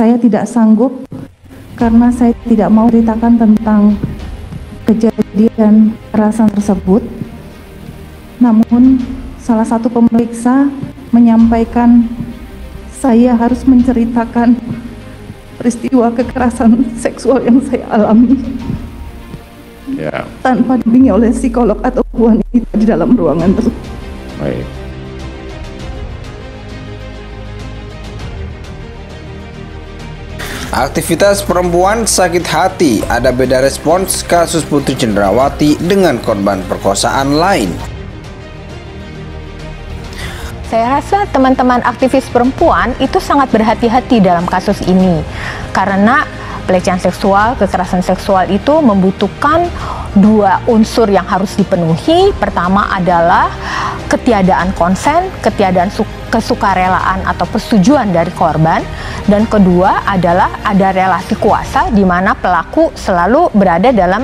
Saya tidak sanggup karena saya tidak mau ceritakan tentang kejadian kekerasan tersebut. Namun salah satu pemeriksa menyampaikan saya harus menceritakan peristiwa kekerasan seksual yang saya alami tanpa dibimbing oleh psikolog atau wanita di dalam ruangan tersebut. Baik. Aktivitas perempuan sakit hati, ada beda respons kasus Putri Candrawathi dengan korban perkosaan lain. Saya rasa teman-teman aktivis perempuan itu sangat berhati-hati dalam kasus ini, karena pelecehan seksual, kekerasan seksual itu membutuhkan dua unsur yang harus dipenuhi. Pertama adalah ketiadaan konsen, ketiadaan kesukarelaan atau persetujuan dari korban, dan kedua adalah ada relasi kuasa di mana pelaku selalu berada dalam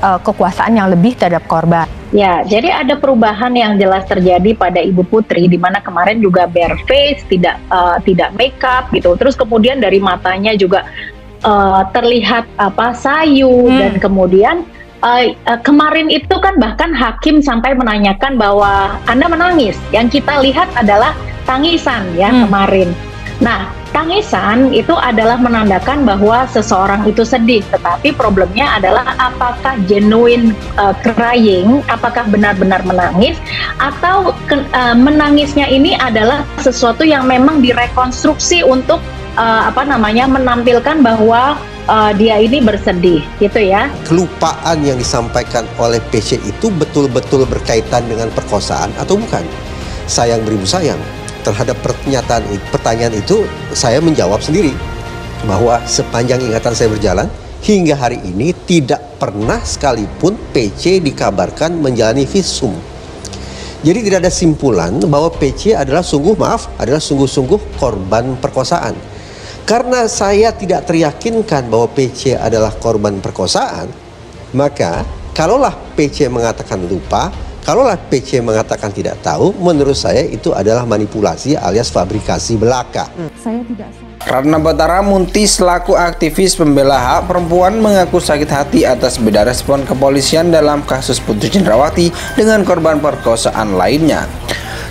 kekuasaan yang lebih terhadap korban. Ya, jadi ada perubahan yang jelas terjadi pada Ibu Putri, di mana kemarin juga bare face, tidak make up gitu. Terus kemudian dari matanya juga terlihat apa sayu, dan kemudian kemarin itu kan bahkan hakim sampai menanyakan bahwa Anda menangis. Yang kita lihat adalah tangisan ya kemarin. Nah, tangisan itu adalah menandakan bahwa seseorang itu sedih, tetapi problemnya adalah apakah genuine crying, apakah benar-benar menangis, atau menangisnya ini adalah sesuatu yang memang direkonstruksi untuk menampilkan bahwa dia ini bersedih gitu ya. Kelupaan yang disampaikan oleh pasien itu betul-betul berkaitan dengan perkosaan atau bukan? Sayang beribu sayang, terhadap pertanyaan itu saya menjawab sendiri bahwa sepanjang ingatan saya berjalan hingga hari ini tidak pernah sekalipun PC dikabarkan menjalani visum. Jadi tidak ada simpulan bahwa PC adalah sungguh-sungguh korban perkosaan. Karena saya tidak teryakinkan bahwa PC adalah korban perkosaan, maka kalaulah PC mengatakan lupa, kalaulah PC mengatakan tidak tahu, menurut saya itu adalah manipulasi alias fabrikasi belaka. Ratna Batara Munti selaku aktivis pembela hak perempuan mengaku sakit hati atas beda respon kepolisian dalam kasus Putri Candrawathi dengan korban perkosaan lainnya.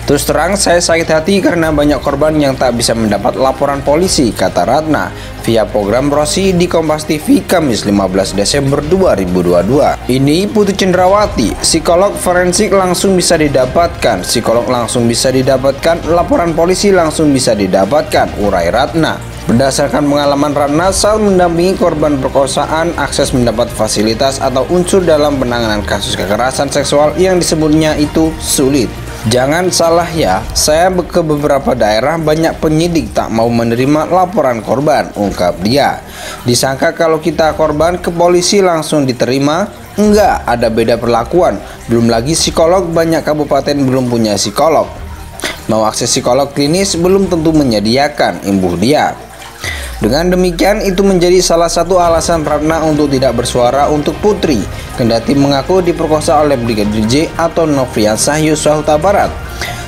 Terus terang saya sakit hati karena banyak korban yang tak bisa mendapat laporan polisi, kata Ratna via program ROSI di Kompas TV Kamis 15 Desember 2022. Ini Putri Candrawathi, psikolog forensik langsung bisa didapatkan, psikolog langsung bisa didapatkan, laporan polisi langsung bisa didapatkan, urai Ratna. Berdasarkan pengalaman Ratna saat mendampingi korban perkosaan, akses mendapat fasilitas atau unsur dalam penanganan kasus kekerasan seksual yang disebutnya itu sulit. Jangan salah ya, saya ke beberapa daerah banyak penyidik tak mau menerima laporan korban, ungkap dia. Disangka kalau kita korban ke polisi langsung diterima, enggak, ada beda perlakuan. Belum lagi psikolog, banyak kabupaten belum punya psikolog. Mau akses psikolog klinis belum tentu menyediakan, imbuh dia. Dengan demikian itu menjadi salah satu alasan Ratna untuk tidak bersuara untuk Putri, kendati mengaku diperkosa oleh Brigadir J atau Nofriansyah Yosua Hutabarat.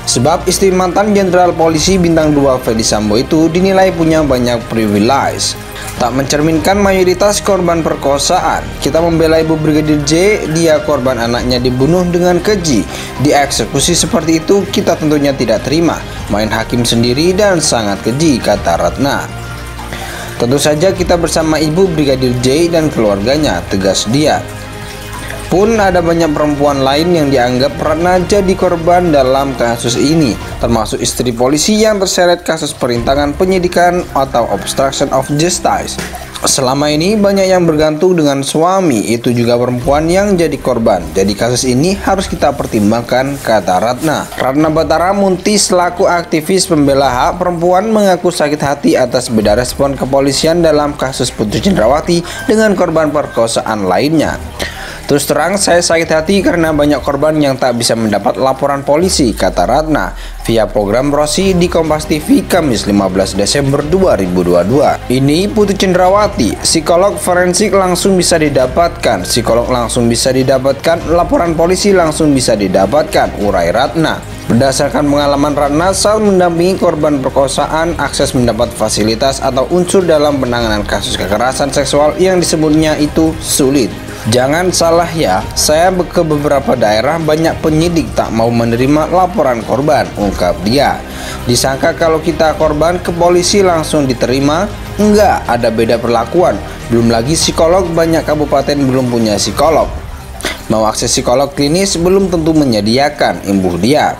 Sebab istri mantan jenderal polisi bintang 2 Ferdy Sambo itu dinilai punya banyak privilege, tak mencerminkan mayoritas korban perkosaan. Kita membela Ibu Brigadir J, dia korban anaknya dibunuh dengan keji, dieksekusi seperti itu kita tentunya tidak terima. Main hakim sendiri dan sangat keji, kata Ratna. Tentu saja kita bersama Ibu Brigadir J dan keluarganya, tegas dia. Pun ada banyak perempuan lain yang dianggap Ratna jadi korban dalam kasus ini, termasuk istri polisi yang terseret kasus perintangan penyidikan atau obstruction of justice. Selama ini banyak yang bergantung dengan suami, itu juga perempuan yang jadi korban. Jadi kasus ini harus kita pertimbangkan, kata Ratna. Ratna Batara Munti selaku aktivis pembela hak perempuan mengaku sakit hati atas beda respon kepolisian dalam kasus Putri Candrawathi dengan korban perkosaan lainnya. Terus terang saya sakit hati karena banyak korban yang tak bisa mendapat laporan polisi, kata Ratna via program ROSI di Kompas TV Kamis 15 Desember 2022. Ini Putri Candrawathi, psikolog forensik langsung bisa didapatkan, psikolog langsung bisa didapatkan, laporan polisi langsung bisa didapatkan, urai Ratna. Berdasarkan pengalaman Ratna saat mendampingi korban perkosaan, akses mendapat fasilitas atau unsur dalam penanganan kasus kekerasan seksual yang disebutnya itu sulit. Jangan salah ya, saya ke beberapa daerah banyak penyidik tak mau menerima laporan korban, ungkap dia. Disangka kalau kita korban ke polisi langsung diterima, enggak, ada beda perlakuan. Belum lagi psikolog, banyak kabupaten belum punya psikolog. Mau akses psikolog klinis belum tentu menyediakan, imbuh dia.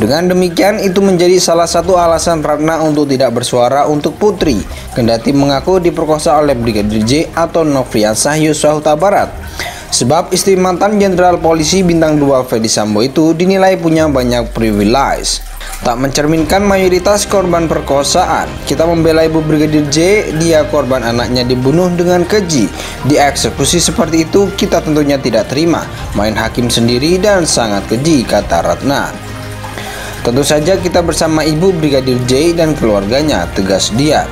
Dengan demikian, itu menjadi salah satu alasan Ratna untuk tidak bersuara untuk Putri, kendati mengaku diperkosa oleh Brigadir J atau Nofriansyah Yosua Hutabarat. Sebab istri mantan Jenderal Polisi bintang 2 Ferdy Sambo itu dinilai punya banyak privilege, tak mencerminkan mayoritas korban perkosaan. Kita membela ibu Brigadir J, dia korban anaknya dibunuh dengan keji, dieksekusi seperti itu kita tentunya tidak terima, main hakim sendiri dan sangat keji, kata Ratna. Tentu saja kita bersama ibu Brigadir J dan keluarganya, tegas dia.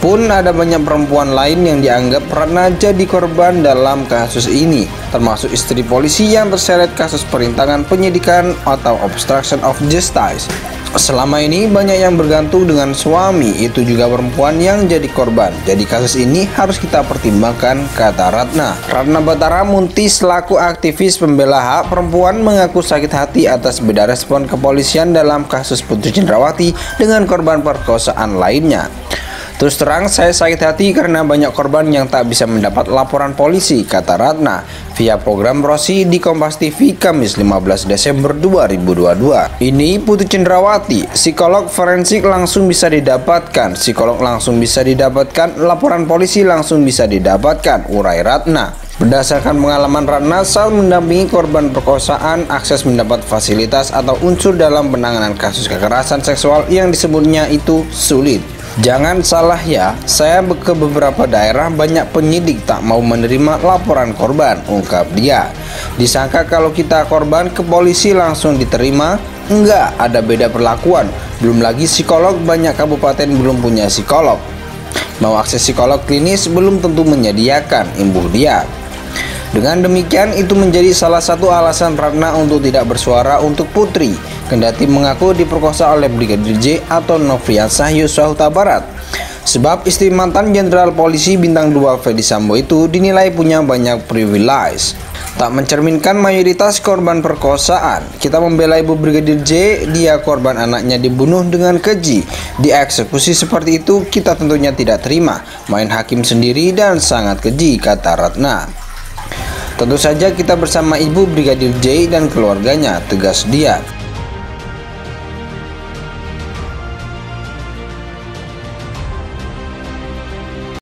Pun ada banyak perempuan lain yang dianggap Ratna jadi korban dalam kasus ini, termasuk istri polisi yang terseret kasus perintangan penyidikan atau obstruction of justice. Selama ini banyak yang bergantung dengan suami, itu juga perempuan yang jadi korban. Jadi kasus ini harus kita pertimbangkan, kata Ratna. Ratna Batara Munti selaku aktivis pembela hak perempuan mengaku sakit hati atas beda respon kepolisian dalam kasus Putri Candrawathi dengan korban perkosaan lainnya. Terus terang saya sakit hati karena banyak korban yang tak bisa mendapat laporan polisi, kata Ratna via program ROSI di KOMPAS TV Kamis 15 Desember 2022. Ini Putri Candrawathi, psikolog forensik langsung bisa didapatkan, psikolog langsung bisa didapatkan, laporan polisi langsung bisa didapatkan, urai Ratna. Berdasarkan pengalaman Ratna saat mendampingi korban perkosaan, akses mendapat fasilitas atau unsur dalam penanganan kasus kekerasan seksual yang disebutnya itu sulit. Jangan salah ya, saya ke beberapa daerah banyak penyidik tak mau menerima laporan korban, ungkap dia. Disangka kalau kita korban ke polisi langsung diterima, enggak, ada beda perlakuan. Belum lagi psikolog, banyak kabupaten belum punya psikolog. Mau akses psikolog klinis belum tentu menyediakan, imbuh dia. Dengan demikian, itu menjadi salah satu alasan Ratna untuk tidak bersuara untuk Putri, kendati mengaku diperkosa oleh Brigadir J atau Nofriansyah Yosua Hutabarat. Sebab istri mantan Jenderal Polisi bintang 2 Ferdy Sambo itu dinilai punya banyak privilege, tak mencerminkan mayoritas korban perkosaan. Kita membela ibu Brigadir J, dia korban anaknya dibunuh dengan keji, dieksekusi seperti itu kita tentunya tidak terima, main hakim sendiri dan sangat keji, kata Ratna. Tentu saja kita bersama ibu Brigadir J dan keluarganya, tegas dia.